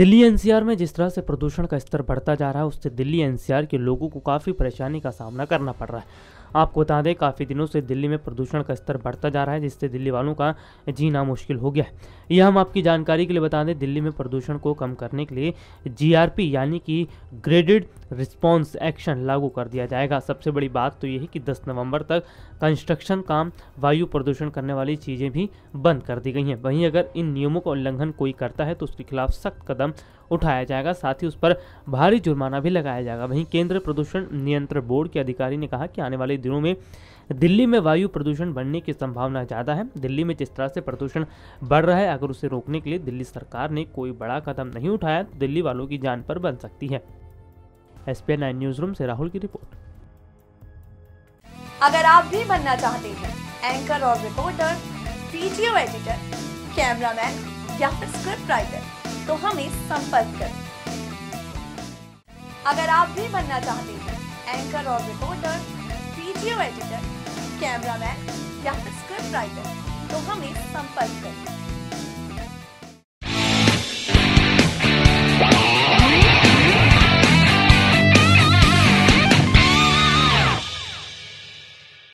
Delhi NCR में जिस तरह से प्रदूषण का स्तर बढ़ता जा रहा है, उससे दिल्ली एनसीआर के लोगों को काफ़ी परेशानी का सामना करना पड़ रहा है। आपको बता दें, काफ़ी दिनों से दिल्ली में प्रदूषण का स्तर बढ़ता जा रहा है, जिससे दिल्ली वालों का जीना मुश्किल हो गया है। यह हम आपकी जानकारी के लिए बता दें, दिल्ली में प्रदूषण को कम करने के लिए GRP यानी कि ग्रेडेड रिस्पॉन्स एक्शन लागू कर दिया जाएगा। सबसे बड़ी बात तो यह है कि 10 नवंबर तक कंस्ट्रक्शन काम, वायु प्रदूषण करने वाली चीज़ें भी बंद कर दी गई हैं। वहीं अगर इन नियमों का उल्लंघन कोई करता है तो उसके खिलाफ सख्त कदम उठाया जाएगा, साथ ही उस पर भारी जुर्माना भी लगाया जाएगा। वहीं केंद्रीय प्रदूषण नियंत्रण बोर्ड के अधिकारी ने कहा कि आने वाले दिनों में दिल्ली में वायु प्रदूषण बढ़ने की संभावना ज़्यादा है। दिल्ली में जिस तरह से प्रदूषण बढ़ रहा है, अगर उसे रोकने के लिए दिल्ली सरकार ने कोई बड़ा कदम नहीं उठाया तो दिल्ली वालों की जान पर बन सकती है। SPN न्यूज रूम से राहुल की रिपोर्ट। अगर आप भी बनना चाहते हैं एंकर और रिपोर्टर, वीडियो एडिटर, कैमरामैन या फिर स्क्रिप्ट राइटर, तो हमें संपर्क करें। अगर आप भी बनना चाहते हैं एंकर और रिपोर्टर, वीडियो एडिटर, कैमरामैन या फिर स्क्रिप्ट राइटर, तो हमें संपर्क करें।